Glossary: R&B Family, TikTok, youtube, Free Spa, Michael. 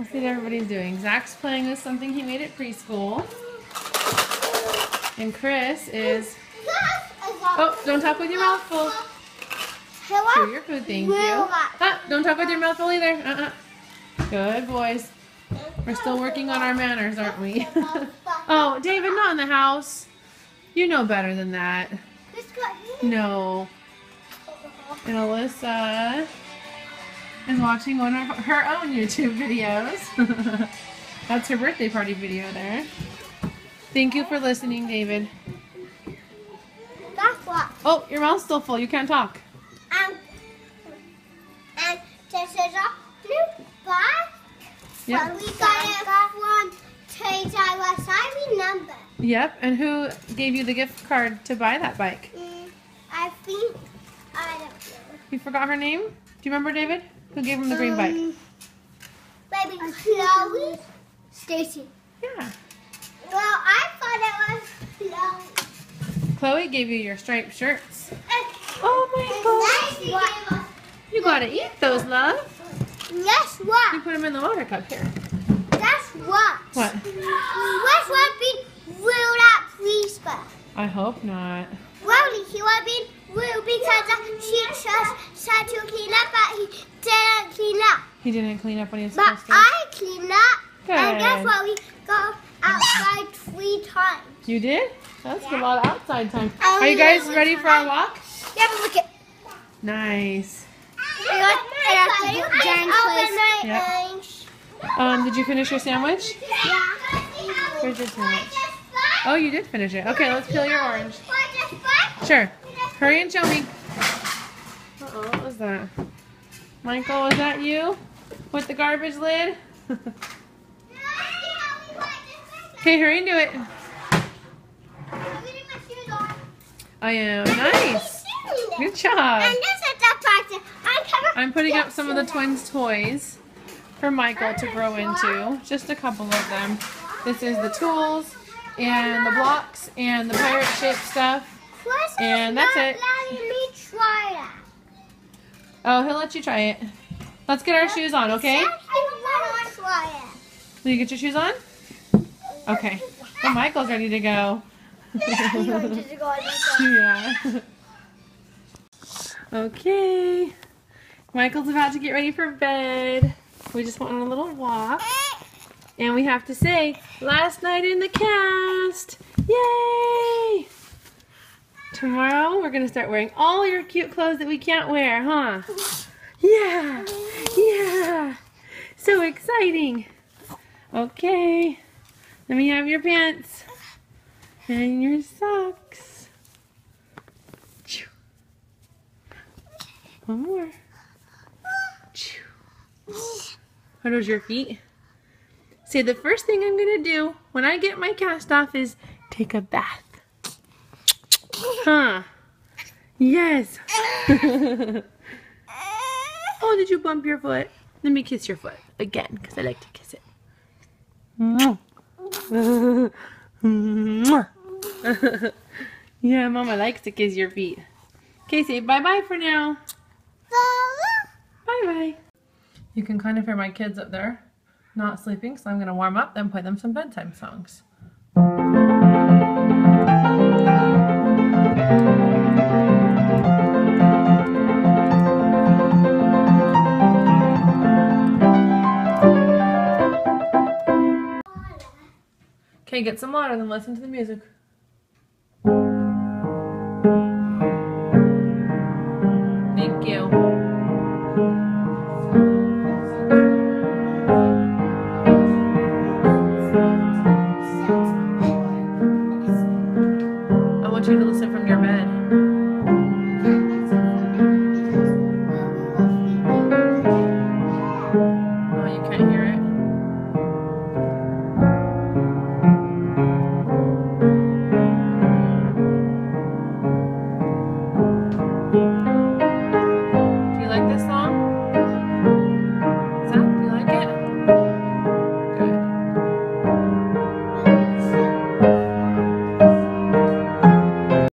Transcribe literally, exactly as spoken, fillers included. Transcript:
Let's see what everybody's doing. Zach's playing with something he made at preschool. And Chris is... Oh, don't talk with your mouth full. Chew your food, thank you. Ah, don't talk with your mouth full either. Uh-uh. Good boys. We're still working on our manners, aren't we? Oh, David, not in the house. You know better than that. No. And Alyssa is watching one of her own YouTube videos. That's her birthday party video there. Thank you for listening, David. That's what. Oh, your mouth's still full. You can't talk. Um, and this is a blue box. Yep. We got it from T J S. I remember. Yep. And who gave you the gift card to buy that bike? Mm, I think I don't know. You forgot her name? Do you remember, David? Who gave him the um, green bike? Baby Chloe. Stacy. Yeah. Well, I thought it was Chloe. Chloe gave you your striped shirts. Oh my gosh. You gotta eat those, love. Guess what? You put them in the water cup here. Guess what? What? Guess what being rude at Free Spa? I hope not. Well, he was being rude because she just said to clean up, but he didn't clean up. He didn't clean up when he was but supposed to? But I cleaned up. Good. And guess what? We go outside three times. You did? That's yeah. a lot of outside time. Are you guys ready for our walk? Yeah, but look at. Nice. I yep. Um, did you finish your sandwich? Yeah. Where's your sandwich? Oh, you did finish it. Okay, let's peel your orange. Sure. Hurry and show me. Uh-oh, what was that? Michael, was that you? With the garbage lid? Okay, hurry and do it. I'm getting my shoes on. I am. Nice. Good job. And this is the practice. I'm putting up some of the twins' toys for Michael to grow into. Just a couple of them. This is the tools and the blocks and the pirate ship stuff. And that's it. Oh, he'll let you try it. Let's get our shoes on, okay? Will you get your shoes on? Okay. Well, Michael's ready to go. Yeah. Okay. Michael's about to get ready for bed. We just went on a little walk. And we have to say, last night in the cast. Yay! Tomorrow we're going to start wearing all your cute clothes that we can't wear, huh? Yeah! Yeah! So exciting! Okay. Let me have your pants. And your socks. One more. Are those your feet? Say, the first thing I'm going to do when I get my cast off is take a bath. Huh. Yes. Oh, did you bump your foot? Let me kiss your foot again because I like to kiss it. Yeah, Mama likes to kiss your feet. Okay, say bye-bye for now. Bye-bye. You can kind of hear my kids up there not sleeping, so I'm going to warm up and play them some bedtime songs. Okay, get some water, then listen to the music. Thank you. Thank you.